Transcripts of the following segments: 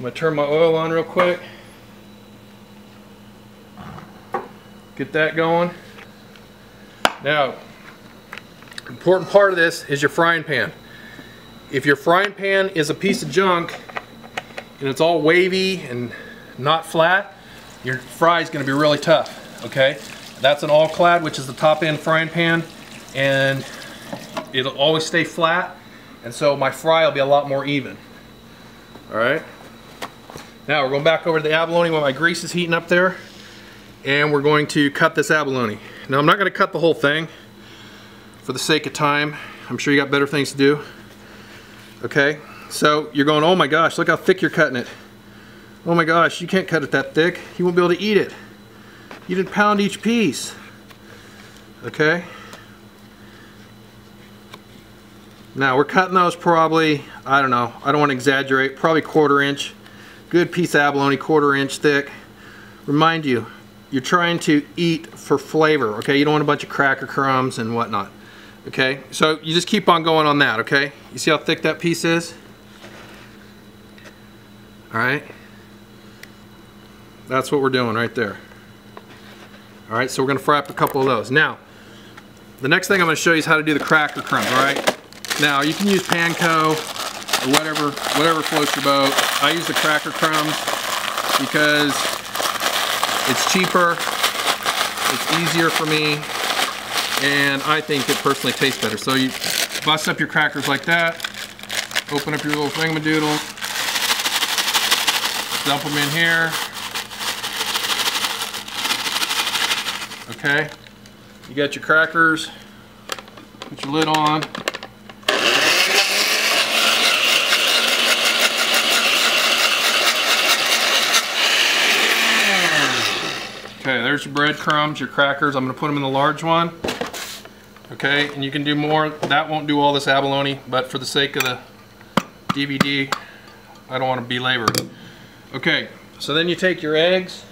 I'm going to turn my oil on real quick. Get that going. Now, important part of this is your frying pan. If your frying pan is a piece of junk and it's all wavy and not flat, your fry is going to be really tough, okay? That's an All-Clad, which is the top end frying pan, and it'll always stay flat, and so my fry will be a lot more even. All right, now we're going back over to the abalone while my grease is heating up there, and we're going to cut this abalone. Now I'm not going to cut the whole thing for the sake of time. I'm sure you got better things to do. Okay, so you're going, oh my gosh, look how thick you're cutting it. Oh my gosh, you can't cut it that thick. You won't be able to eat it. You didn't pound each piece. Okay. Now we're cutting those probably, I don't know, I don't want to exaggerate, probably 1/4 inch. Good piece of abalone, 1/4 inch thick. Remind you, you're trying to eat for flavor, okay? You don't want a bunch of cracker crumbs and whatnot, okay? So you just keep on going on that, okay? You see how thick that piece is? All right. That's what we're doing right there. All right, so we're going to fry up a couple of those. Now, the next thing I'm going to show you is how to do the cracker crumbs, all right? Now, you can use Panko or whatever floats your boat. I use the cracker crumbs because it's cheaper, it's easier for me, and I think it personally tastes better. So you bust up your crackers like that, open up your little thingamadoodle, dump them in here. Okay, you got your crackers, put your lid on. Okay, there's your breadcrumbs, your crackers. I'm going to put them in the large one. Okay, and you can do more. That won't do all this abalone, but for the sake of the DVD, I don't want to belabor it. Okay, so then you take your eggs.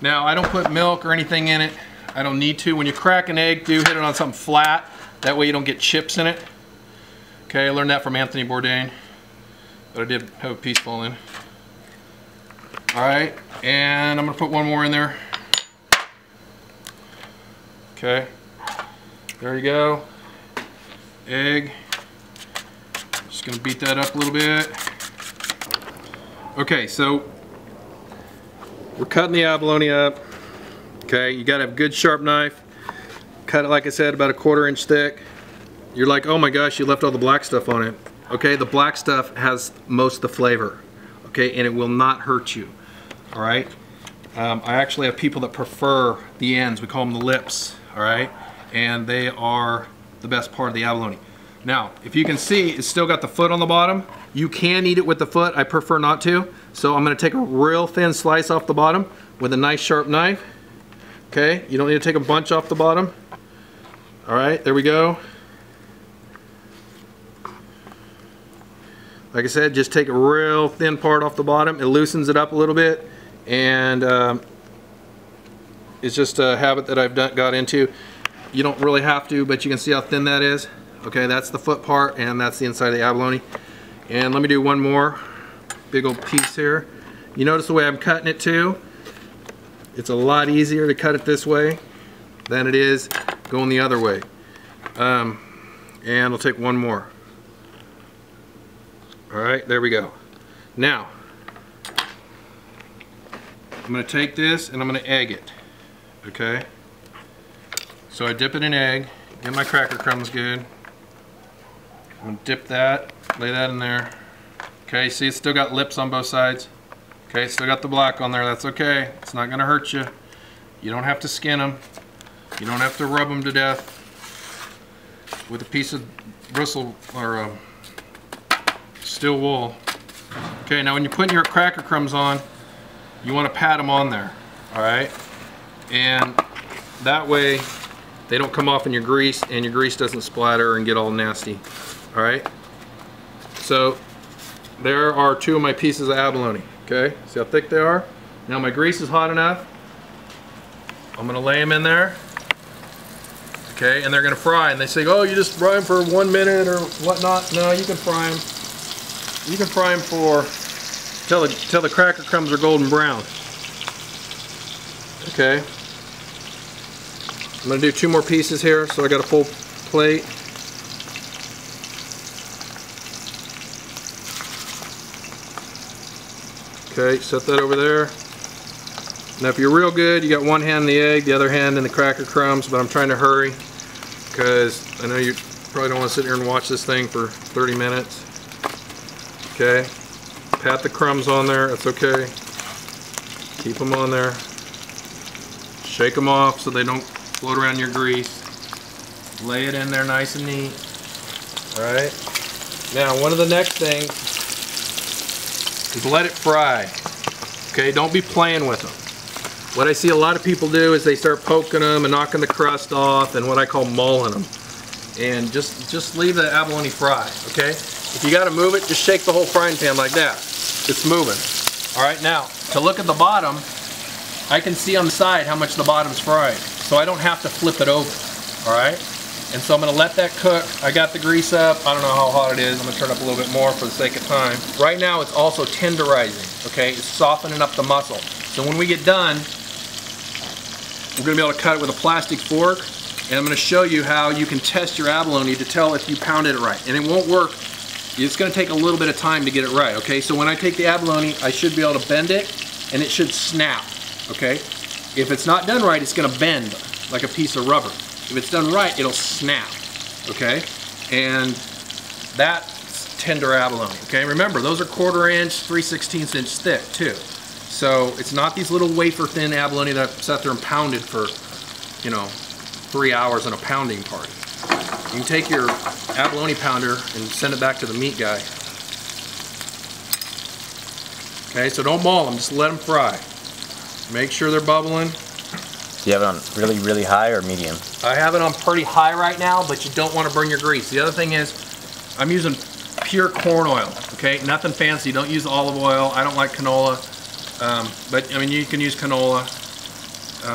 Now, I don't put milk or anything in it. I don't need to. When you crack an egg, do hit it on something flat. That way you don't get chips in it. Okay, I learned that from Anthony Bourdain, but I did have a piece fall in. All right, and I'm gonna put one more in there. Okay, there you go. Egg. Just gonna beat that up a little bit. Okay, so we're cutting the abalone up. Okay, you gotta have a good sharp knife. Cut it, like I said, about 1/4 inch thick. You're like, oh my gosh, you left all the black stuff on it. Okay, the black stuff has most of the flavor. Okay, and it will not hurt you. All right, I actually have people that prefer the ends. We call them the lips, all right? And they are the best part of the abalone. Now, if you can see, it's still got the foot on the bottom. You can eat it with the foot. I prefer not to. So I'm gonna take a real thin slice off the bottom with a nice sharp knife, okay? You don't need to take a bunch off the bottom. All right, there we go. Like I said, just take a real thin part off the bottom. It loosens it up a little bit, and it's just a habit that I've got into. You don't really have to, but you can see how thin that is. Okay, that's the foot part, and that's the inside of the abalone. And let me do one more big old piece here. You notice the way I'm cutting it too? It's a lot easier to cut it this way than it is going the other way. And I'll take one more. All right, there we go. Now, I'm gonna take this and I'm gonna egg it, okay? So I dip it in egg, get my cracker crumbs good. I'm gonna dip that, lay that in there. Okay, see, it's still got lips on both sides. Okay, it's still got the black on there, that's okay. It's not gonna hurt you. You don't have to skin them. You don't have to rub them to death with a piece of bristle or steel wool. Okay, now when you're putting your cracker crumbs on, you want to pat them on there, all right? And that way they don't come off in your grease and your grease doesn't splatter and get all nasty, all right? So there are two of my pieces of abalone, okay? See how thick they are? Now my grease is hot enough. I'm gonna lay them in there, okay? And they're gonna fry, and they say, oh, you just fry them for 1 minute or whatnot. No, you can fry them for till the cracker crumbs are golden brown. Okay. I'm going to do 2 more pieces here, so I got a full plate. Okay, set that over there. Now if you're real good, you got one hand in the egg, the other hand in the cracker crumbs, but I'm trying to hurry because I know you probably don't want to sit here and watch this thing for 30 minutes. Okay, pat the crumbs on there, that's okay. Keep them on there. Shake them off so they don't float around your grease. Lay it in there nice and neat. Alright, now one of the next things is let it fry. Okay, don't be playing with them. What I see a lot of people do is they start poking them and knocking the crust off and what I call mulling them. And just leave the abalone fried, okay? If you gotta move it, just shake the whole frying pan like that. It's moving. All right, now, to look at the bottom, I can see on the side how much the bottom's fried. So I don't have to flip it over, all right? And so I'm gonna let that cook. I got the grease up. I don't know how hot it is. I'm gonna turn up a little bit more for the sake of time. Right now, it's also tenderizing, okay? It's softening up the muscle. So when we get done, we're gonna be able to cut it with a plastic fork. And I'm going to show you how you can test your abalone to tell if you pounded it right. And it won't work. It's going to take a little bit of time to get it right, okay? So when I take the abalone, I should be able to bend it, and it should snap, okay? If it's not done right, it's going to bend like a piece of rubber. If it's done right, it'll snap, okay? And that's tender abalone, okay? Remember, those are 1/4 inch, 3/16 inch thick, too. So it's not these little wafer-thin abalone that I've sat there and pounded for, you know, 3 hours in a pounding party. You can take your abalone pounder and send it back to the meat guy. Okay, so don't maul them, just let them fry. Make sure they're bubbling. Do you have it on really, really high or medium? I have it on pretty high right now, but you don't want to burn your grease. The other thing is, I'm using pure corn oil, okay? Nothing fancy, don't use olive oil. I don't like canola, but I mean, you can use canola,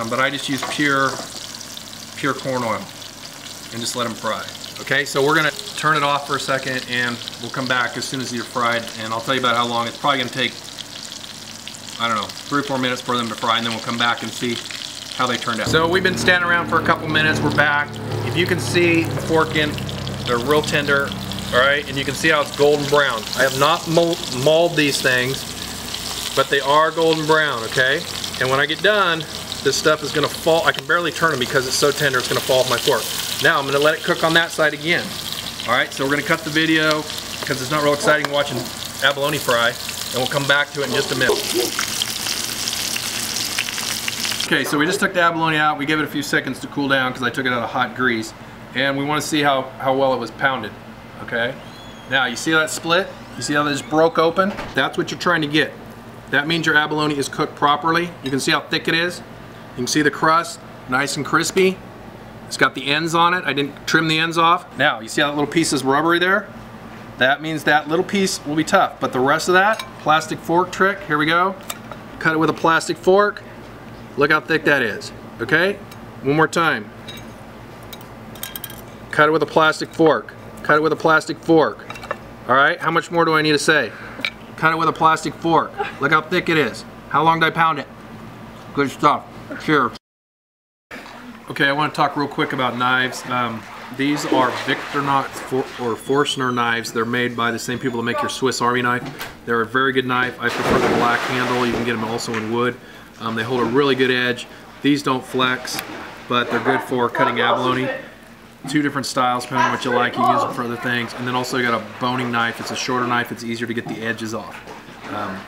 but I just use pure corn oil and just let them fry. Okay, so we're gonna turn it off for a second and we'll come back as soon as you're fried and I'll tell you about how long. It's probably gonna take, I don't know, 3 or 4 minutes for them to fry and then we'll come back and see how they turned out. So we've been standing around for a couple minutes, we're back. If you can see the fork in, they're real tender, all right, and you can see how it's golden brown. I have not mauled these things, but they are golden brown, okay? And when I get done, this stuff is gonna fall. I can barely turn them because it's so tender it's gonna fall off my fork. Now I'm gonna let it cook on that side again. All right, so we're gonna cut the video because it's not real exciting watching abalone fry, and we'll come back to it in just a minute. Okay, so we just took the abalone out. We gave it a few seconds to cool down because I took it out of hot grease, and we wanna see how well it was pounded, okay? Now, you see that split? You see how that just broke open? That's what you're trying to get. That means your abalone is cooked properly. You can see how thick it is. You can see the crust, nice and crispy. It's got the ends on it. I didn't trim the ends off. Now, you see how that little piece is rubbery there? That means that little piece will be tough, but the rest of that, plastic fork trick, here we go. Cut it with a plastic fork. Look how thick that is, okay? One more time. Cut it with a plastic fork. Cut it with a plastic fork. All right, how much more do I need to say? Cut it with a plastic fork. Look how thick it is. How long did I pound it? Good stuff. Sure. Okay, I want to talk real quick about knives. These are Victorinox or Forstner knives. They're made by the same people that make your Swiss Army knife. They're a very good knife. I prefer the black handle. You can get them also in wood. They hold a really good edge. These don't flex, but they're good for cutting abalone. 2 different styles, depending on what you like. You can use them for other things. And then also you got a boning knife. It's a shorter knife. It's easier to get the edges off.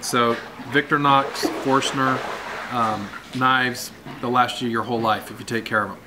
So Victorinox, Forstner, knives, they'll last you your whole life if you take care of them.